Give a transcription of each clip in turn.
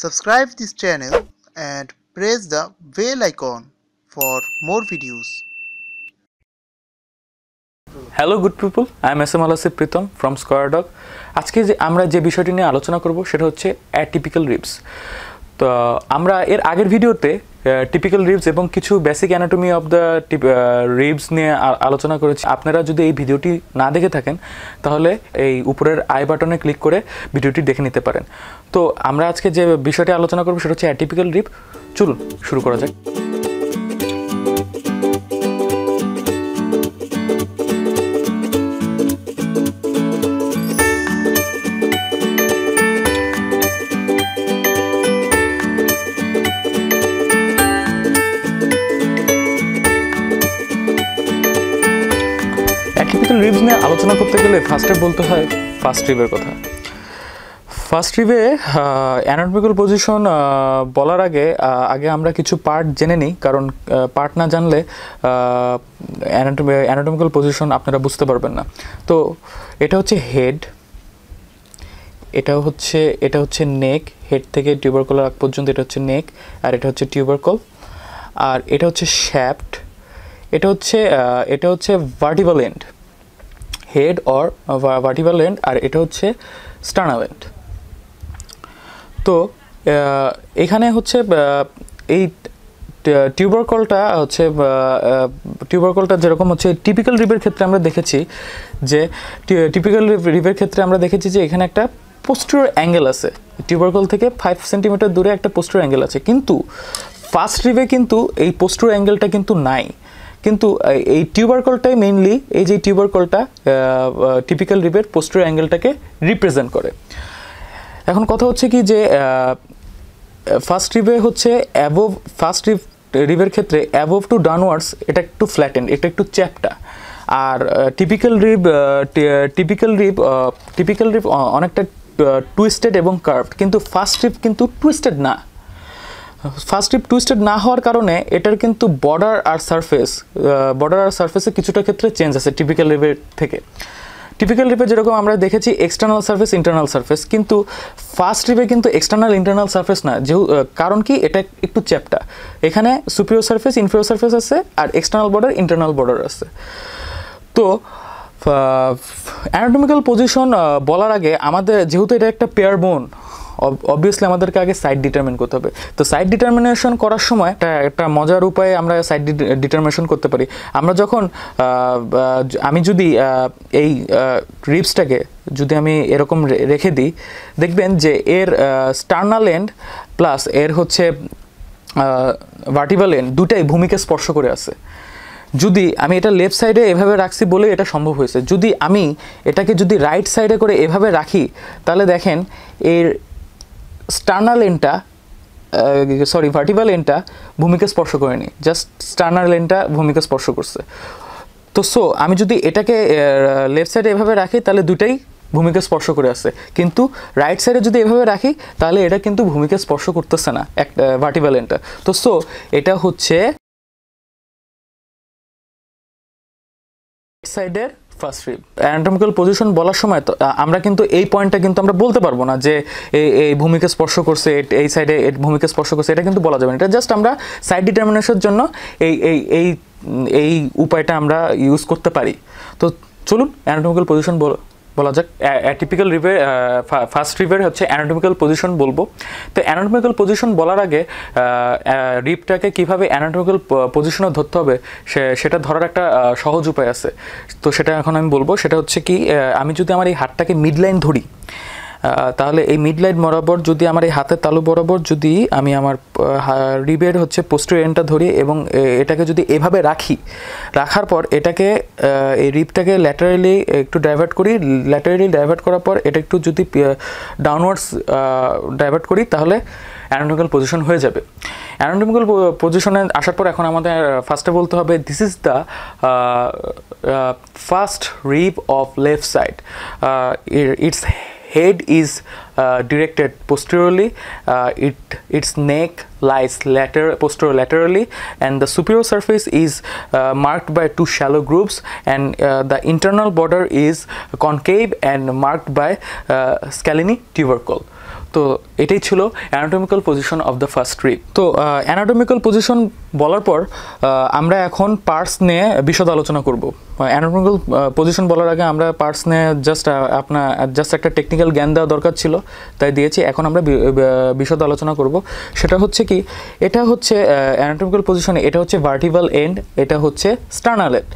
Subscribe this channel and press the bell icon for more videos. Hello good people, I am Samulashi Preetam from Square Dog. Today we will discuss the topic of atypical ribs. So, in the previous video, typical ribs এবং কিছু basic anatomy of the ribs নিয়ে আলোচনা করেছি। আপনারা যদি এই ভিডিওটি না দেখে থাকেন তাহলে এই উপরের আই বাটনে ক্লিক করে ভিডিওটি দেখে নিতে পারেন। তো আমরা আজকে যে বিষয়টি আলোচনা করব সেটা হচ্ছে অ্যাটিপিক্যাল রিব। চলুন শুরু করা যাক। রিবস নিয়ে আলোচনা করতে গেলে ফার্স্টে বলতে হয় ফার্স্ট রিবের কথা। ফার্স্ট রিবে অ্যানাটমিক্যাল পজিশন বলার আগে আমরা কিছু পার্ট জেনে নিই, কারণ পার্ট না জানলে অ্যানাটমিক্যাল পজিশন আপনারা বুঝতে পারবেন না। তো এটা হচ্ছে হেড, এটা হচ্ছে নেক, হেড থেকে টিউবারকল আগ পর্যন্ত এটা হচ্ছে নেক, আর এটা হচ্ছে টিউবারকল, আর এটা হচ্ছে শ্যাফট, এটা হচ্ছে vertebral end, head or vertebral end, আর এটা হচ্ছে স্টার্নাল এন্ড। তো এখানে হচ্ছে এই টিউবারকলটা যেরকম হচ্ছে টিপিক্যাল রিবের ক্ষেত্রে আমরা দেখেছি যে এখানে একটা পোস্টেরিয়র অ্যাঙ্গেল আছে, টিউবারকল থেকে 5 সেন্টিমিটার দূরে একটা পোস্টেরিয়র অ্যাঙ্গেল আছে, কিন্তু ফার্স্ট রিবে কিন্তু এই পোস্টেরিয়র অ্যাঙ্গেলটা কিন্তু নাই। কিন্তু এই টিউবারকলটাই মেইনলি, এই যে টিউবারকলটা টিপিক্যাল রিবের পোস্টেরিয়র অ্যাঙ্গেলটাকে রিপ্রেজেন্ট করে। এখন কথা হচ্ছে কি যে ফার্স্ট রিবে হচ্ছে অ্যাবোভ, ফার্স্ট রিবের ক্ষেত্রে অ্যাবোভ টু ডাউনওয়ার্ডস এটা একটু ফ্ল্যাটেন্ড, এটা একটু চ্যাপ্টা, আর টিপিক্যাল রিব অনেকটা টুইস্টেড এবং কার্ভড, কিন্তু ফার্স্ট রিব কিন্তু টুইস্টেড না। ফার্স্ট রিব টুইস্টেড না হওয়ার কারণে এটার কিন্তু বর্ডার আর সারফেসে কিছুটা ক্ষেত্রে চেঞ্জ আছে টিপিক্যাল রিবের থেকে। টিপিক্যাল রিবে যেরকম আমরা দেখেছি এক্সটার্নাল সারফেস, ইন্টারনাল সারফেস, কিন্তু ফার্স্ট রিবে কিন্তু এক্সটার্নাল ইন্টারনাল সারফেস না, কারণ কি এটা একটু চ্যাপ্টা। এখানে সুপিরিয়র সারফেস, ইনফেরিয়র সারফেস আছে, আর এক্সটার্নাল বর্ডার, ইন্টারনাল বর্ডার আছে। তো অ্যানাটমিক্যাল পজিশন বলার আগে আমাদের যেহেতু এটা একটা পেয়ার বোন, অবভিয়াসলি আমাদেরকে আগে সাইড ডিটারমিন করতে হবে। তো সাইড ডিটারমিনেশন করার সময় একটা মজার উপায়ে আমরা সাইড ডিটারমিনেশন করতে পারি। আমরা যখন আমি যদি এই রিবসটাকে যদি আমি এরকম রেখে দিই, দেখবেন যে এর স্টার্নাল এন্ড প্লাস এর হচ্ছে ভার্টিব্রাল এন্ড দুটাই ভূমিকে স্পর্শ করে আছে। যদি আমি এটা লেফট সাইডে এভাবে রাখছি বলে এটা সম্ভব হয়েছে, যদি আমি এটাকে যদি রাইট সাইডে করে এভাবে রাখি তাহলে দেখেন এর স্টার্নাল এন্ডটা, সরি ভার্টিব্রাল এন্ডটা ভূমিকে স্পর্শ করেনি, জাস্ট স্টার্নাল এন্ডটা ভূমিকে স্পর্শ করছে। তো সো আমি যদি এটাকে লেফট সাইডে এভাবে রাখি তাহলে দুটাই ভূমিকে স্পর্শ করে আসছে, কিন্তু রাইট সাইডে যদি এভাবে রাখি তাহলে এটা কিন্তু ভূমিকে স্পর্শ করতেছে না একটা ভার্টিব্রাল এন্ডটা। তো সো এটা হচ্ছে সাইডের ফার্স্ট রিব। অ্যানাটমিক্যাল পজিশন বলার সময় তো আমরা কিন্তু এই পয়েন্টটা কিন্তু আমরা বলতে পারবো না যে এই ভূমিকে স্পর্শ করছে, এই সাইডে এই ভূমিকে স্পর্শ করছে, এটা কিন্তু বলা যাবে না। এটা জাস্ট আমরা সাইড ডিটারমিনেশনের জন্য এই এই এই এই উপায়টা আমরা ইউজ করতে পারি। তো চলুন অ্যানাটমিক্যাল পজিশন বলা যাক। অ্যাটিপিক্যাল রিবের ফার্স্ট রিবের হচ্ছে অ্যানাটমিক্যাল পজিশন বলবো। তো অ্যানাটমিক্যাল পজিশন বলার আগে রিবটাকে কীভাবে অ্যানাটমিক্যাল পজিশনে ধরতে হবে সেটা ধরার একটা সহজ উপায় আছে। তো সেটা এখন আমি বলবো। সেটা হচ্ছে কি, আমি যদি আমার এই হাতটাকে মিড লাইন ধরি, তাহলে এই মিড লাইন বরাবর যদি আমার এই হাতের তালু বরাবর যদি আমি আমার রিবের হচ্ছে পোস্টেরিয়র এন্ডটা ধরি এবং এটাকে যদি এভাবে রাখি, রাখার পর এটাকে এই রিবটাকে ল্যাটারালি একটু ডাইভার্ট করি, ল্যাটারালি ডাইভার্ট করার পর এটা একটু যদি ডাউনওয়ার্ডস ডাইভার্ট করি তাহলে অ্যানাটমিক্যাল পজিশন হয়ে যাবে। অ্যানাটমিক্যাল পজিশনে আসার পর এখন আমাদের ফার্স্টে বলতে হবে this is the first rib of left side, it's head is directed posteriorly, its neck lies posteriorly, and the superior surface is marked by 2 shallow grooves, and the internal border is concave and marked by scalene tubercle. তো এটাই ছিল anatomical position of the first rib. তো anatomical position বলার পর আমরা এখন parts নিয়ে বিশদ আলোচনা করব। অ্যানাটমিক্যাল পজিশন বলার আগে আমরা পার্টস নিয়ে জাস্ট একটা টেকনিক্যাল জ্ঞান দেওয়া দরকার ছিল, তাই দিয়েছি। এখন আমরা বিশদ আলোচনা করব। সেটা হচ্ছে কি, এটা হচ্ছে অ্যানাটমিক্যাল পজিশন, এটা হচ্ছে ভার্টিব্রাল এন্ড, এটা হচ্ছে স্টার্নাল এন্ড।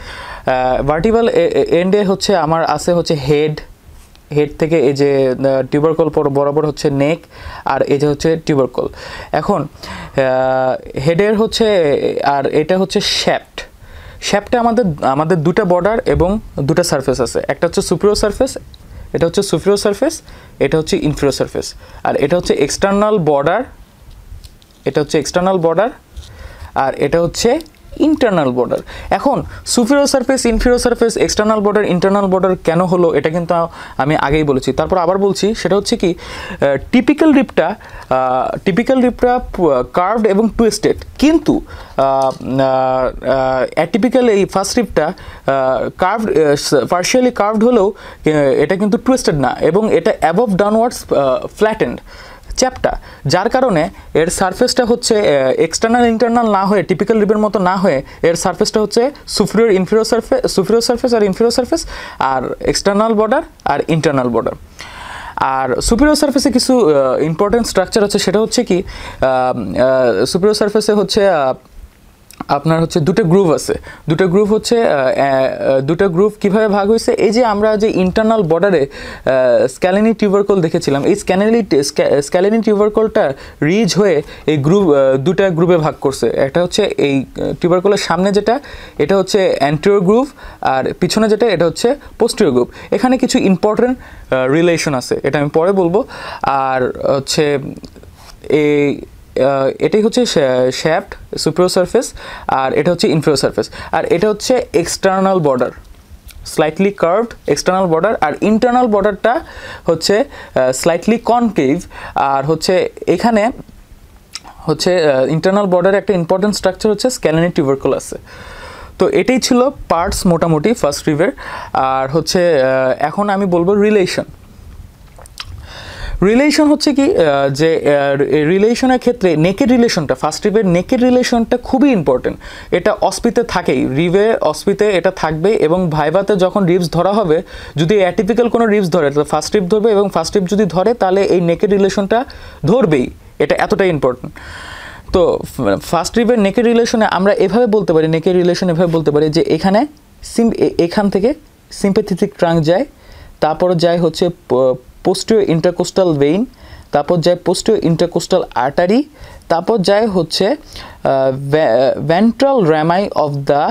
ভার্টিব্রাল এন্ডে হচ্ছে আমার আছে হচ্ছে হেড থেকে এই যে টিউবারকল বরাবর হচ্ছে নেক, আর এই যে হচ্ছে টিউবারকল। এখন হেডের হচ্ছে আর এটা হচ্ছে শ্যাফ্ট। শ্যাফ্টে আমাদের দুটো বর্ডার এবং দুটো সারফেস আছে, একটা হচ্ছে সুপিরিয়র সারফেস, এটা হচ্ছে সুপিরিয়র সারফেস, এটা হচ্ছে ইনফেরিয়র সারফেস, আর এটা হচ্ছে এক্সটার্নাল বর্ডার, এটা হচ্ছে এক্সটার্নাল বর্ডার, আর এটা হচ্ছে ইন্টারনাল বর্ডার। এখন superior surface, inferior surface, external border, internal border কেন হলো এটা কিন্তু আমি আগেই বলেছি, তারপর আবার বলছি। সেটা হচ্ছে কি, টিপিক্যাল রিপটা কার্ভড এবং টুয়েস্টেড, কিন্তু অ্যাটিপিক্যাল এই ফার্স্ট রিপটা কার্ভড, পার্শিয়ালি কার্ভড হলেও এটা কিন্তু টুয়েস্টেড না, এবং এটা অ্যাবভ ডাউনওয়ার্ডস ফ্ল্যাটেন্ড, চ্যাপ্টা, যার কারণে এর সারফেসটা হচ্ছে এক্সটার্নাল ইন্টারনাল না হয়ে, টিপিক্যাল রিবের মতো না হয়ে এর সারফেসটা হচ্ছে superior inferior surface, superior surface আর ইনফেরিয়র সারফেস, আর এক্সটার্নাল বর্ডার আর ইন্টারনাল বর্ডার। আর সুপিরিয়র সারফেসে কিছু ইম্পর্টেন্ট স্ট্রাকচার আছে। সেটা হচ্ছে কি, সুপিরিয়র সারফেসে হচ্ছে আপনার হচ্ছে দুটো গ্রুভ আছে, দুটো গ্রুভ হচ্ছে, দুটো গ্রুভ কিভাবে ভাগ হয়েছে, এই যে আমরা যে ইন্টারনাল বর্ডারে স্ক্যালেনি টিউবারকল দেখেছিলাম, এই স্ক্যালেনি টিউবারকলটা রিজ হয়ে এই গ্রুভ দুটো গ্রুপে ভাগ করছে। একটা হচ্ছে এই টিউবারকলের সামনে যেটা, এটা হচ্ছে অ্যান্টেরিয়র গ্রুভ, আর পিছনে যেটা, এটা হচ্ছে পোস্টেরিয়র গ্রুভ। এখানে কিছু ইম্পর্টেন্ট রিলেশন আছে, এটা আমি পরে বলবো। আর হচ্ছে এই এটাই হচ্ছে শ্যাফ্ট, সুপিরিয়র সারফেস, আর এটা হচ্ছে ইনফেরিয়র সারফেস, আর এটা হচ্ছে external border, slightly curved external border, আর ইন্টারনাল বর্ডারটা হচ্ছে স্লাইটলি কনকেভ। আর হচ্ছে এখানে হচ্ছে ইন্টারনাল বর্ডারে একটা ইম্পর্টেন্ট স্ট্রাকচার হচ্ছে স্ক্যালেনি টিউবারকল আছে। তো এটাই ছিল পার্টস মোটামুটি ফার্স্ট রিবের। আর হচ্ছে এখন আমি বলবো রিলেশন। রিলেশন হচ্ছে কি, যে রিলেশনের ক্ষেত্রে নেকের রিলেশনটা, ফার্স্ট রিবের নেকের রিলেশনটা খুবই ইম্পর্টেন্ট। এটা অস্পিতে থাকেই, রিভে অস্পিতে এটা থাকবে, এবং ভাইভাতে যখন রিভস ধরা হবে, যদি অ্যাটিপিক্যাল কোনো রিভস ধরে তাহলে ফার্স্ট রিভ ধরবে, এবং ফার্স্ট রিভ যদি ধরে তাহলে এই নেকের রিলেশনটা ধরবেই, এটা এতটাই ইম্পর্টেন্ট। তো ফার্স্ট রিভের নেকের রিলেশনে আমরা এভাবে বলতে পারি, নেকের রিলেশন এভাবে বলতে পারি যে এখানে এখান থেকে সিম্প্যাথেটিক ট্রাঙ্ক যায়, তারপর যায় হচ্ছে পোস্টিও ইন্টারকোস্টাল ভেইন, তারপর যায় পোস্টিও ইন্টারকোস্টাল আর্টারি, তারপর যায় হচ্ছে ventral rami of the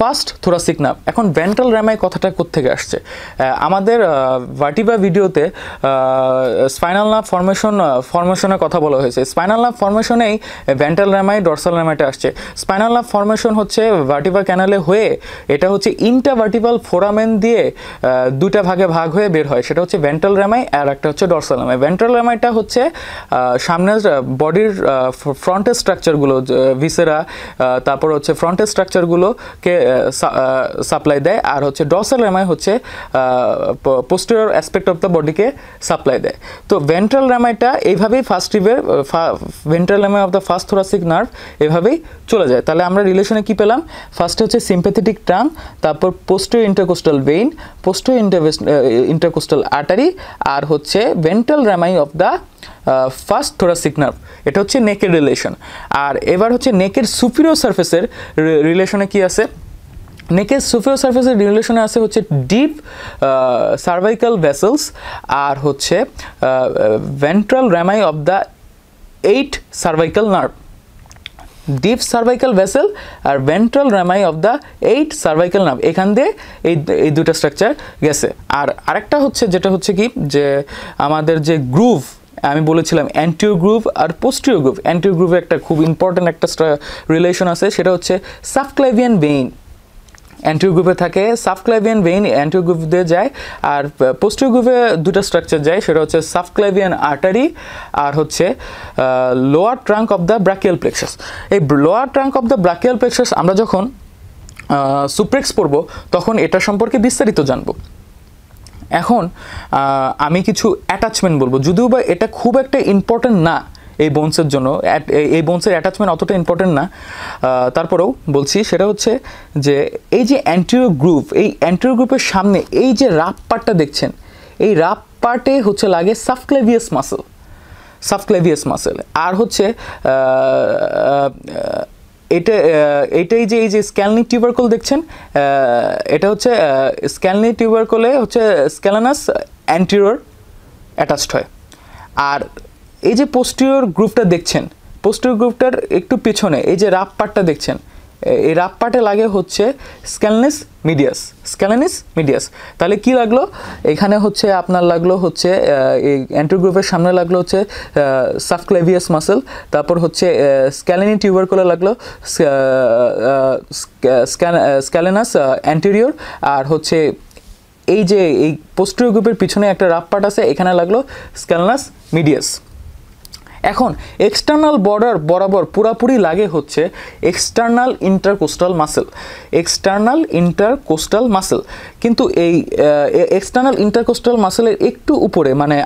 first thoracic nerve. এখন ভ্যান্ট্রাল র্যামাই কথাটা কোত্থেকে আসছে? আমাদের ভার্টিব্রা ভিডিওতে স্পাইনাল নার্ভ ফর্মেশনের কথা বলা হয়েছে। স্পাইনাল নার্ভ ফর্মেশনেই ভ্যান্ট্রাল র্যামাই, ডরসাল র্যামাইটা আসছে। স্পাইনাল নার্ভ ফর্মেশন হচ্ছে ভার্টিব্রা ক্যানালে হয়ে, এটা হচ্ছে ইন্টাভার্টিব্রাল ফোরামেন দিয়ে দুটা ভাগে ভাগ হয়ে বের হয়, সেটা হচ্ছে ভ্যান্ট্রাল র্যামাই আর একটা হচ্ছে ডরসাল র্যামাই। ভ্যান্ট্রাল র্যামাইটা হচ্ছে সামনের বডির ফ্রন্টের স্ট্রাকচারগুলো, ভিসেরা, তারপর হচ্ছে ফ্রন্টের স্ট্রাকচারগুলোকে সাপ্লাই দেয়, আর হচ্ছে ডরসাল র্যামাই হচ্ছে পোস্টেরিয়র অ্যাসপেক্ট অফ দ্য বডিকে সাপ্লাই দেয়। তো ভেন্ট্রাল র্যামাইটা এইভাবেই ফার্স্ট রিবের ventral rami of the first thoracic nerve এভাবেই চলে যায়। তাহলে আমরা রিলেশনে কি পেলাম? ফার্স্টে হচ্ছে সিম্প্যাথেটিক ট্রাং, তারপর posterior intercostal vein, posterior intercostal artery, আর হচ্ছে ventral rami of the first thoracic nerve. এটা হচ্ছে নেকের রিলেশন। আর এবার হচ্ছে নেকের সুপিরিয়র সারফেসের রিলেশনে কি আছে? নেকের সুপিরিয়র সারফেসের রিলেশনে আছে হচ্ছে ডিপ সার্ভাইকাল ভেসেলস, আর হচ্ছে ventral rami of the 8 cervical nerve, deep cervical vessel আর ventral rami of the 8 cervical nerve, এখান দিয়ে এই দুটো স্ট্রাকচার গেছে। আর আরেকটা হচ্ছে যেটা হচ্ছে কি, যে আমাদের যে গ্রুভ আমি বলেছিলাম, অ্যান্টিরিয়র গ্রুভ আর পোস্টেরিয়র গ্রুভ, অ্যান্টিরিয়র গ্রুভে একটা খুব ইম্পর্টেন্ট একটা রিলেশন আছে, সেটা হচ্ছে সাবক্লাভিয়ান ভেইন অ্যান্টিরিয়র গ্রুভে থাকে, সাবক্লাভিয়ান ভেইন অ্যান্টিরিয়র গ্রুভ দিয়ে যায়, আর পোস্টেরিয়র গ্রুভে দুটো স্ট্রাকচার যায়, সেটা হচ্ছে সাবক্লাভিয়ান আর্টারি আর হচ্ছে lower trunk of the brachial plexus. এই lower trunk of the brachial plexus আমরা যখন সুপ্রেক্স পড়ব তখন এটা সম্পর্কে বিস্তারিত জানব। এখন আমি কিছু অ্যাটাচমেন্ট বলবো, যদিও বা এটা খুব একটা ইম্পর্টেন্ট না এই বোনসের জন্য, এই বোনসের অ্যাটাচমেন্ট অতটা ইম্পর্টেন্ট না, তারপরেও বলছি। সেটা হচ্ছে যে এই যে অ্যান্টেরিয়র গ্রুপ, এই অ্যান্টেরিয়র গ্রুপের সামনে এই যে রাপ পার্টটা দেখছেন, এই রাপ পার্টে হচ্ছে লাগে সাবক্লেভিয়াস মাসেল, সাবক্লেভিয়াস মাসেল। আর হচ্ছে এটাই যে এই যে স্ক্যালনি টিউবারকল দেখছেন, এটা হচ্ছে স্ক্যালনি টিউবারকলে হচ্ছে স্ক্যালানাস অ্যান্টেরিয়র অ্যাটাচড হয়। আর এই যে পোস্টেরিয়র গ্রুপটা দেখছেন, পোস্টেরিয়র গ্রুপটার একটু পিছনে এই যে রাপ পার্টটা দেখছেন, এই রাপ পার্টে লাগে হচ্ছে স্ক্যালানাস মিডিয়াস, স্ক্যালানাস মিডিয়াস। তাহলে কি লাগলো এখানে হচ্ছে আপনার লাগলো হচ্ছে এই অ্যান্টেরিয়র গ্রুপের সামনে লাগলো হচ্ছে সাবক্লেভিয়াস মাসেল, তারপর হচ্ছে স্ক্যালানি টিউবারকলে লাগলো স্ক্যালানাস অ্যান্টেরিয়র, আর হচ্ছে এই যে এই পোস্টেরিয়র গ্রুপের পিছনে একটা রাপ পার্ট আছে এখানে লাগলো স্ক্যালানাস মিডিয়াস। এখন এক্সটার্নাল বর্ডার বরাবর পুরাপুরি লাগে হচ্ছে external intercostal muscle, external intercostal muscle. কিন্তু এই এক্সটার্নাল ইন্টারকোস্টাল মাসেলের একটু উপরে মানে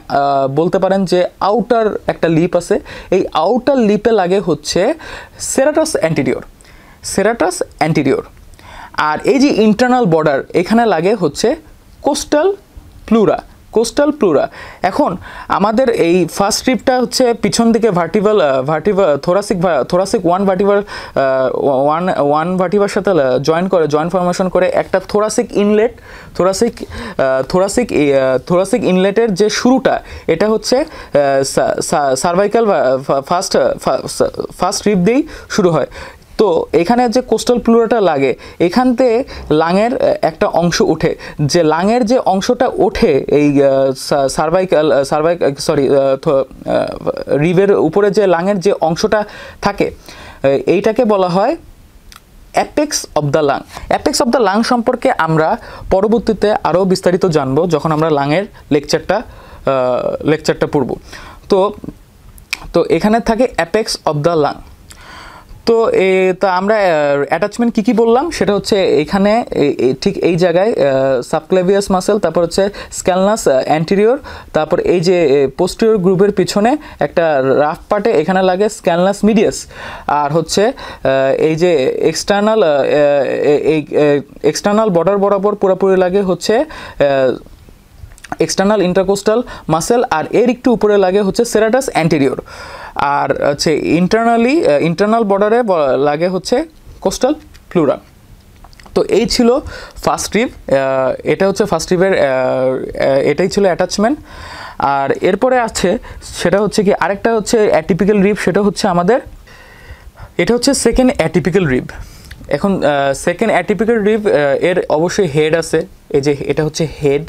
বলতে পারেন যে আউটার একটা লিপ আছে, এই আউটার লিপে লাগে হচ্ছে সেরাটাস অ্যান্টেরিয়র, সেরাটাস অ্যান্টেরিয়র। আর এই যে ইন্টারনাল বর্ডার এখানে লাগে হচ্ছে কোস্টাল প্লুরা, কোস্টাল প্লুরা। এখন আমাদের এই ফার্স্ট স্ট্রিপটা হচ্ছে পিছন দিকে ভার্টিভাল থোরাসিক ওয়ান ভার্টিভার সাথে জয়েন্ট ফর্মেশন করে একটা থোরাসিক ইনলেট, থোরাসিক ইনলেটের যে শুরুটা এটা হচ্ছে সার্ভাইকাল ফার্স্ট স্ট্রিপ দিয়েই শুরু হয়। তো এখানে যে কোস্টাল প্লুরাটা লাগে এখান থেকে লাঙের একটা অংশ ওঠে, যে লাঙের যে অংশটা ওঠে এই রিভের উপরে যে লাঙের যে অংশটা থাকে এইটাকে বলা হয় apex of the lung. Apex of the lung সম্পর্কে আমরা পরবর্তীতে আরও বিস্তারিত জানব যখন আমরা লাঙের লেকচারটা পড়ব। তো এখানে থাকে অ্যাপেক্স অব দ্য লাং। তো আমরা অ্যাটাচমেন্ট কী কী বললাম সেটা হচ্ছে এখানে ঠিক এই জায়গায় সাবক্লেভিয়াস মাসেল, তারপর হচ্ছে স্ক্যালানাস অ্যান্টেরিয়র, তারপর এই যে পোস্টেরিয়র গ্রুপের পিছনে একটা রাফ পার্টে এখানে লাগে স্ক্যালানাস মিডিয়াস, আর হচ্ছে এই যে এক্সটার্নাল বর্ডার বরাবর পুরোপুরি লাগে হচ্ছে এক্সটার্নাল ইন্টারকোস্টাল মাসেল, আর এর একটু উপরে লাগে হচ্ছে সেরাটাস অ্যান্টেরিয়র। আর হচ্ছে ইন্টারনাল বর্ডারে লাগে হচ্ছে কোস্টাল প্লুরা। তো এই ছিল ফার্স্ট স্ট্রিপ, এটা হচ্ছে ফার্স্ট স্ট্রিপের এটাই ছিল অ্যাটাচমেন্ট। আর এরপরে আছে সেটা হচ্ছে কি আরেকটা হচ্ছে অ্যাটিপিক্যাল রিব, সেটা হচ্ছে আমাদের এটা হচ্ছে সেকেন্ড অ্যাটিপিক্যাল রিব। এখন সেকেন্ড অ্যাটিপিক্যাল রিব এর অবশ্যই হেড আছে, এই যে এটা হচ্ছে হেড,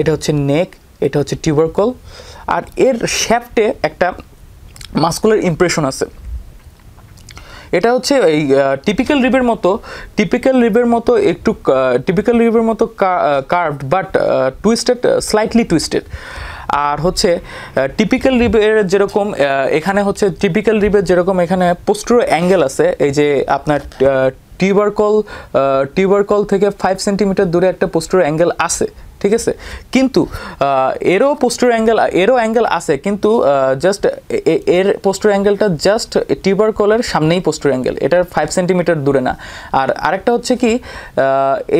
এটা হচ্ছে নেক, এটা হচ্ছে টিউবারকল, আর এর শ্যাফটে একটা মাস্কুলার ইমপ্রেশন আছে। এটা হচ্ছে এই টিপিক্যাল রিবের মতো curved but twisted, slightly twisted. আর হচ্ছে টিপিক্যাল রিবের যেরকম এখানে হচ্ছে পোস্টেরিয়র অ্যাঙ্গেল আছে, এই যে আপনার টিউবারকল থেকে 5 সেন্টিমিটার দূরে একটা পোস্টেরিয়র অ্যাঙ্গেল আছে, ঠিক আছে। কিন্তু এরও অ্যাঙ্গেল আছে, কিন্তু জাস্ট এর পোস্টার অ্যাঙ্গেলটা জাস্ট টিউবারকলের সামনেই পোস্টার অ্যাঙ্গেল, এটার 5 সেন্টিমিটার দূরে না। আর আরেকটা হচ্ছে কি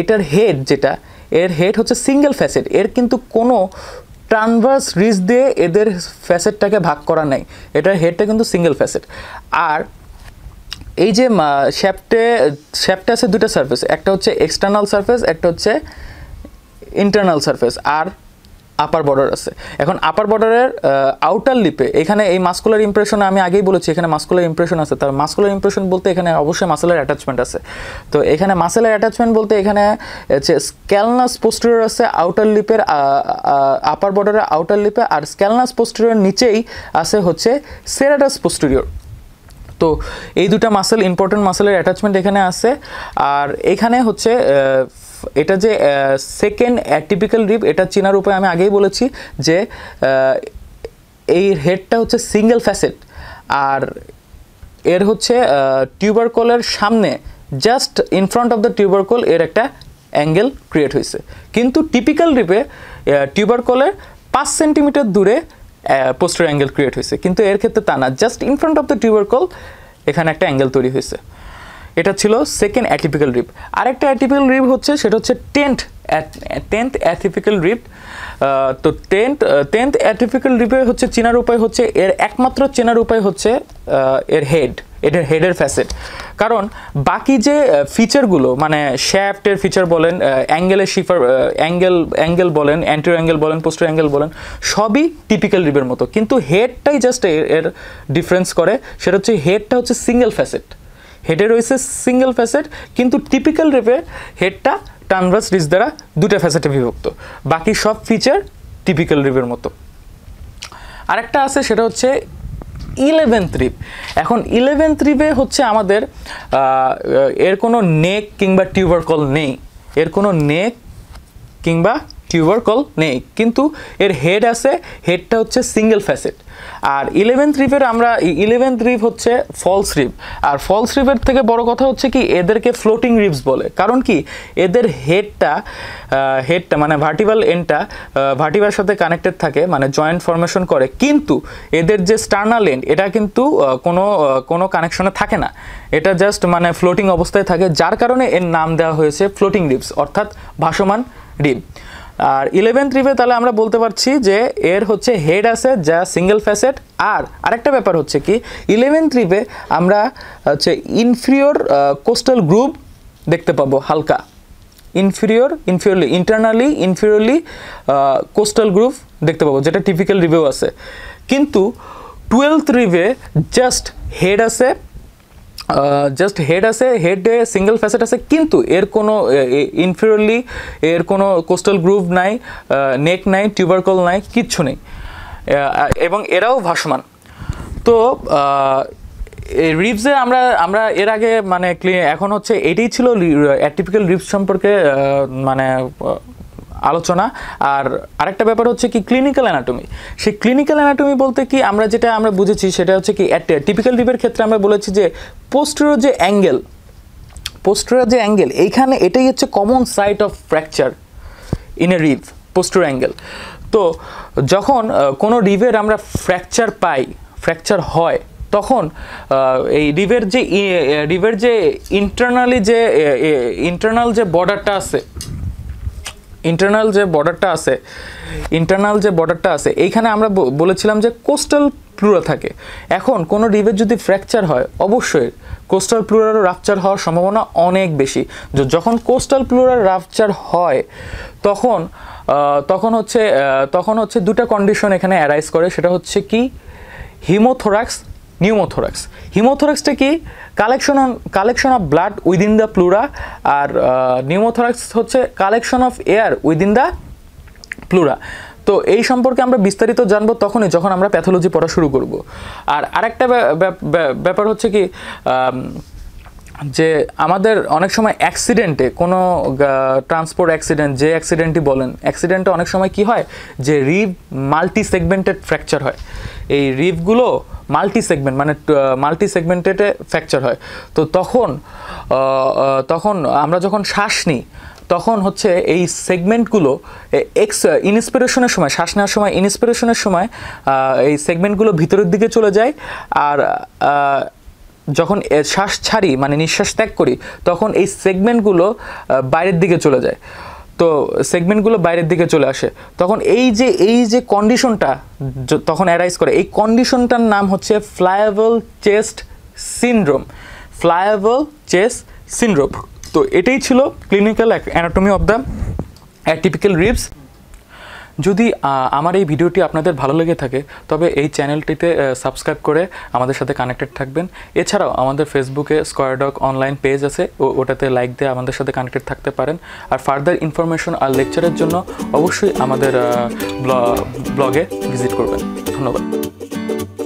এটার হেড, যেটা এর হেড হচ্ছে সিঙ্গেল ফ্যাসেট, এর কিন্তু কোনো ট্রানভার্স রিজ দিয়ে এদের ফ্যাসেটটাকে ভাগ করা নাই, এটার হেডটা কিন্তু সিঙ্গেল ফ্যাসেট। আর এই যে শ্যাফটে আছে দুটো সারফেস, একটা হচ্ছে এক্সটার্নাল সারফেস, একটা হচ্ছে ইন্টারনাল সারফেস, আর আপার বর্ডার আছে। এখন আপার বর্ডারের আউটার লিপে এখানে এই মাস্কুলার ইমপ্রেশন আমি আগেই বলেছি, এখানে মাস্কুলার ইমপ্রেশন আছে। তার মাস্কুলার ইমপ্রেশন বলতে এখানে অবশ্যই মাসেলের অ্যাটাচমেন্ট আছে। তো এখানে মাসেলের অ্যাটাচমেন্ট বলতে এখানে হচ্ছে স্ক্যালানাস পোস্টেরিয়র আছে আউটার লিপের, আপার বর্ডারের আউটার লিপে, আর স্ক্যালানাস পোস্টেরিয়র নিচেই আছে হচ্ছে সেরাটাস পোস্টেরিয়র। তো এই দুটো মাসেল ইম্পর্টেন্ট মাসেলের অ্যাটাচমেন্ট এখানে আছে। আর এখানে হচ্ছে এটা যে সেকেন্ড অ্যাটিপিক্যাল রিব, এটা চেনার উপায় আমি আগেই বলেছি যে এই হেডটা হচ্ছে সিঙ্গেল ফ্যাসেট, আর এর হচ্ছে টিউবারকলের সামনে just in front of the tubercle এর একটা অ্যাঙ্গেল ক্রিয়েট হয়েছে। কিন্তু টিপিক্যাল রিবে ट्यूबारकल 5 सेंटीमीटर दूरे पोस्टर एंगल क्रिएट हुई है किन्तु एर क्षेत्र ताना just in front of the tubercle एखाने एक एंगल तैरी हुई है। এটা ছিল সেকেন্ড অ্যাটিপিক্যাল রিব। আরেকটা অ্যাটিপিক্যাল রিব হচ্ছে সেটা হচ্ছে 10th অ্যাটিপিক্যাল রিব। তো 10th অ্যাটিপিক্যাল রিবে হচ্ছে চেনার উপায় হচ্ছে এর একমাত্র চেনার উপায় হচ্ছে এর হেড, এটার হেডের ফ্যাসেট। কারণ বাকি যে ফিচারগুলো মানে শ্যাফটের ফিচার বলেন, অ্যাঙ্গেলের শিফার অ্যাঙ্গেল বলেন, অ্যান্টিরিয়র অ্যাঙ্গেল বলেন, পোস্টেরিয়র অ্যাঙ্গেল বলেন, সবই টিপিক্যাল রিবের মতো, কিন্তু হেডটাই জাস্ট এর ডিফারেন্স করে। সেটা হচ্ছে হেডটা হচ্ছে সিঙ্গেল ফ্যাসেট, হেডে রয়েছে সিঙ্গেল ফ্যাসেট, কিন্তু টিপিক্যাল রিবে হেডটা ট্রান্সভার্স রিজ দ্বারা দুটো ফ্যাসেটে বিভক্ত, বাকি সব ফিচার টিপিক্যাল রিবের মতো। আরেকটা আছে সেটা হচ্ছে 11th রিব। এখন 11th রিবে হচ্ছে আমাদের এর কোনো নেক কিংবা টিউবারকল নেই, কিন্তু এর হেড আছে, হেডটা হচ্ছে সিঙ্গেল ফ্যাসেট। আর 11th রিবের আমরা 11th রিব হচ্ছে ফলস রিব। আর ফলস রিবের থেকে বড় কথা হচ্ছে কি এদেরকে ফ্লোটিং রিবস বলে, কারণ কি এদের হেডটা মানে ভার্টিব্রাল এন্ডটা ভার্টিব্রার সাথে কানেক্টেড থাকে, মানে জয়েন্ট ফর্মেশন করে, কিন্তু এদের যে স্টার্নাল এন্ড এটা কিন্তু কোনো কানেকশনে থাকে না, এটা জাস্ট মানে ফ্লোটিং অবস্থায় থাকে, যার কারণে এর নাম দেওয়া হয়েছে ফ্লোটিং রিবস অর্থাৎ ভাসমান রিব। আর 11th রিবে তাহলে আমরা বলতে পারছি যে এর হচ্ছে হেড আছে যা সিঙ্গেল ফ্যাসেট। আর আরেকটা ব্যাপার হচ্ছে কি 11th রিবে আমরা হচ্ছে ইনফেরিয়র কোস্টাল গ্রুভ দেখতে পাবো, হালকা ইনফেরিয়রলি কোস্টাল গ্রুভ দেখতে পাবো, যেটা টিপিক্যাল রিবেও আছে। কিন্তু 12th রিবে জাস্ট হেড আছে, হেডে সিঙ্গেল ফ্যাসেট আছে, কিন্তু এর কোনো ইনফেরিয়রলি এর কোনো কোস্টাল গ্রুভ নাই, নেক নাই, টিউবারকল নাই, কিচ্ছু নেই, এবং এরাও ভাসমান। তো রিবসে আমরা এর আগে মানে এখন হচ্ছে এটাই ছিল অ্যাটিপিক্যাল রিবস সম্পর্কে মানে আলোচনা। আর আরেকটা ব্যাপার হচ্ছে কি ক্লিনিক্যাল অ্যানাটমি। সেই ক্লিনিক্যাল অ্যানাটমি বলতে কি আমরা যেটা বুঝেছি সেটা হচ্ছে কি টিপিক্যাল রিবের ক্ষেত্রে আমরা বলেছি যে পোস্টেরিয়র যে অ্যাঙ্গেল এইখানে এটাই হচ্ছে common site of fracture in a rib, posterior angle. তো যখন কোনো রিবের আমরা ফ্র্যাকচার হয় তখন এই রিবের যে ইন্টারনাল যে বর্ডারটা আছে এইখানে আমরা বলেছিলাম যে কোস্টাল প্লুরা থাকে। এখন কোনো রিবের যদি ফ্র্যাকচার হয় অবশ্যই কোস্টাল প্লুরার রাপচার হওয়ার সম্ভাবনা অনেক বেশি। যখন কোস্টাল প্লুরার রাপচার হয় তখন হচ্ছে দুটো কন্ডিশন এখানে অ্যারাইজ করে, সেটা হচ্ছে কি হিমোথোরাক্স, নিউমোথোরাক্স। হিমোথোরাক্সটা কি collection of blood within the pleura, আর নিউমোথোরাক্স হচ্ছে collection of air within the pleura. তো এই সম্পর্কে আমরা বিস্তারিত জানবো তখনই যখন আমরা প্যাথোলজি পড়া শুরু করব। আর আরেকটা ব্যাপার হচ্ছে কি যে আমাদের অনেক সময় অ্যাক্সিডেন্টে কোনো ট্রান্সপোর্ট অ্যাক্সিডেন্ট যে অ্যাক্সিডেন্টই বলেন, অ্যাক্সিডেন্টে অনেক সময় কি হয় যে রিব মাল্টি সেগমেন্টেড ফ্র্যাকচার হয়, এই রিবগুলো মাল্টি সেগমেন্টেডে ফ্র্যাকচার হয়। তো তখন আমরা যখন শ্বাস নিই তখন হচ্ছে এই সেগমেন্টগুলো শ্বাস নেওয়ার সময় ইনস্পিরেশনের সময় এই সেগমেন্টগুলো ভিতরের দিকে চলে যায়, আর যখন শ্বাস ছাড়ি মানে নিঃশ্বাস ত্যাগ করি তখন এই সেগমেন্টগুলো বাইরের দিকে চলে যায়। তো সেগমেন্টগুলো বাইরের দিকে চলে আসে, তখন এই যে কন্ডিশনটা তখন অ্যারাইজ করে, এই কন্ডিশনটার নাম হচ্ছে ফ্লাইল চেস্ট সিনড্রোম। তো এটাই ছিল clinical anatomy of the atypical ribs. যদি আমার এই ভিডিওটি আপনাদের ভালো লেগে থাকে তবে এই চ্যানেলটিতে সাবস্ক্রাইব করে আমাদের সাথে কানেক্টেড থাকবেন। এছাড়াও আমাদের ফেসবুকে স্কোয়ার ডগ অনলাইন পেজ আছে, ওটাতে লাইক দিয়ে আমাদের সাথে কানেক্টেড থাকতে পারেন। আর ফার্দার ইনফরমেশন আর লেকচারের জন্য অবশ্যই আমাদের ব্লগে ভিজিট করবেন। ধন্যবাদ।